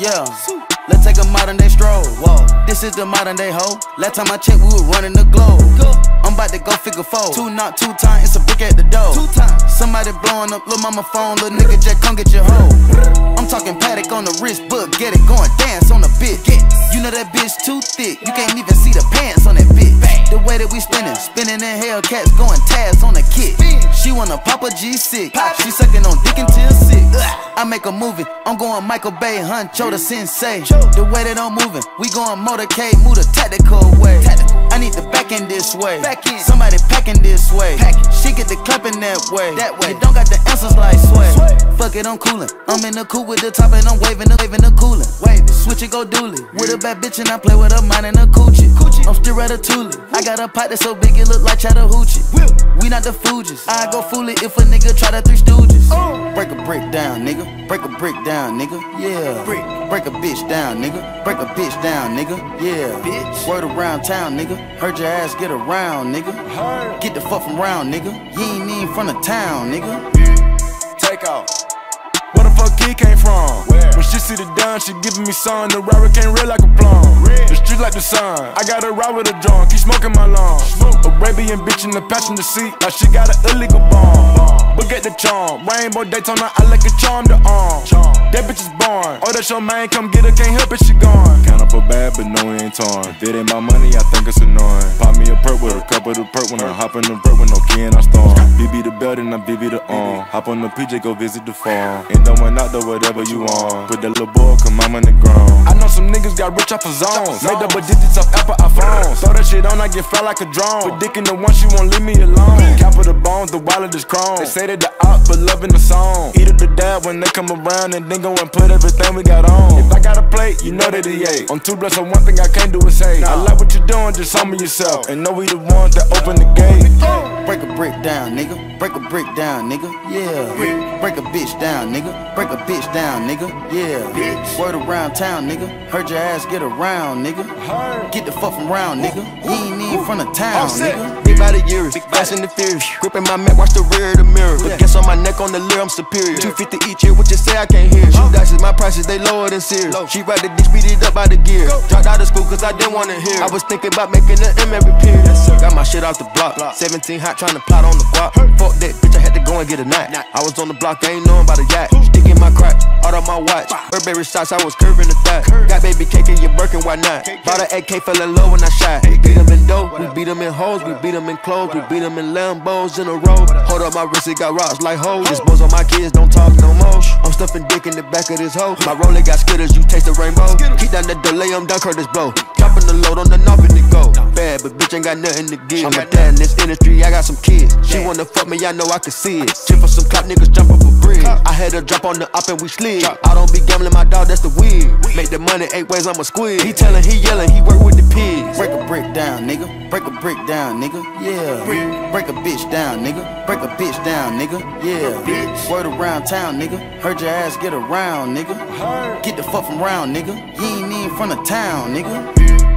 Yeah, let's take a modern day stroll. Whoa, this is the modern day hoe. Last time I checked, we were running the globe. I'm about to go figure four. Two knock, two time, it's a brick at the door. Two times. Somebody blowing up, little mama phone, little nigga Jack, come get your hoe. I'm talking paddock on the wrist, book, get it going, dance on the bitch. You know that bitch too thick, you can't even see the pants on that bitch. The way that we spinning in Hellcats, going tabs on the kick. She wanna pop a G6, she sucking on dick until sick. I make a movie, I'm going Michael Bay, Huncho the sensei. The way that I'm moving, we going motorcade, move the tactical way. I need the back end this way, somebody packing this way. She get the clapping that way, you don't got the answers like sway. Fuck it, I'm coolin', I'm in the cool with the top and I'm waving the coolin'. Switch it, go dually, with a bad bitch and I play with her mind and a coochie. I'm still ratatouille, I got a pot that's so big it look like Chattahoochee. We not the Fugees, I go fool it if a nigga try the Three Stooges. Break a brick down, nigga, break a brick down, nigga, yeah. Break a bitch down, nigga, break a bitch down, nigga, yeah. Bitch. Word around town, nigga, heard your ass get around, nigga. Get the fuck from round, nigga, you ain't even from the town, nigga. Take off. Where the fuck he came from? Where? When she sit it down, she giving me sun. The robber can't red like a plum. Red. The street like the sun. I got a ride with a drone, keep smoking my lawn. Smoke. Arabian bitch in the passenger seat, like she got an illegal bomb. Look at the charm, rainbow Daytona, I like a charm to arm. Charm. That bitch is born. Oh, that's your man, come get her, can't help it, she gone. Count up a bag, but no, it ain't torn. If it ain't my money, I think it's annoying. Pop me a perk with a cup of the perk when I hop in the vert with no key and I storm. BB the belt and I BB the arm. Hop on the PJ, go visit the farm. And don't went out there, whatever you on. Put that little boy, come on the ground. I know some niggas got rich off of zones. Made double digits off Apple iPhones. Throw that shit on, I get fly like a drone. Put dick in the one, she won't leave me alone. Cap of the bones, the wallet is chrome. They say that the op, but loving the song. Eat up the dab when they come around and then go and put everything we got on. If I got a plate, you know that he ate. I'm too blessed on one thing I can't do is say. I like what you're doing, just humble yourself. And know we the ones that open the gate. Break a brick down, nigga. Break a brick down, nigga. Yeah. Break a bitch down, nigga. Break a bitch down, nigga. Yeah. Word around town, nigga. Heard your ass get around, nigga. Get the fuck from round, nigga. You ain't even from the town, nigga. Big body years, fast and the furious. Gripping my mat, watch the rear of the mirror. But guess on my neck, on the lyre, I'm superior. 250 each year, what you say I can't hear. Shoe dashes, my prices, they lower than Sears. She ride the dick, beat it up by the gear. Dropped out of school cause I didn't wanna hear. I was thinking about making an M every period. Got my shit off the block, 17 hot trying to plot on the block. Fuck that bitch, I had to go and get a knot. I was on the block, I ain't knowin' about a yacht. Stick in my crack, out of my watch. Burberry shots, I was curving the thigh. Got baby cake in your Birkin, why not? Bought an AK, fell in love when I shot. We beat 'em in dough, we beat 'em in hoes, we beat 'em in clothes, we beat 'em in Lambos in a row. Hold up my wrist, it got rocks like hoes. This boys on my kids, don't talk no more. I'm stuffing dick in the back of this hoe. My roller got skitters, you taste the rainbow. Keep down the delay, I'm done Curtis blow. Dropping the load on the knob and it go. Bad, but bitch ain't got nothing to give. I'm a dad in this industry, I got some kids. She wanna fuck me, I know I can see it. Tip for some cop niggas, jump up a bridge. I had a drop on the op and we slid. I don't be gambling, my dog, that's the weed. Make the money 8 ways, I'ma squid. He telling, he yelling, he work with the pigs. Break a brick down, nigga. Break a brick down, nigga. Yeah. Break a bitch down, nigga. Break a bitch down, nigga. Yeah. Word around town, nigga. Heard your ass get around, nigga. Get the fuck from round, nigga. You ain't even from the town, nigga.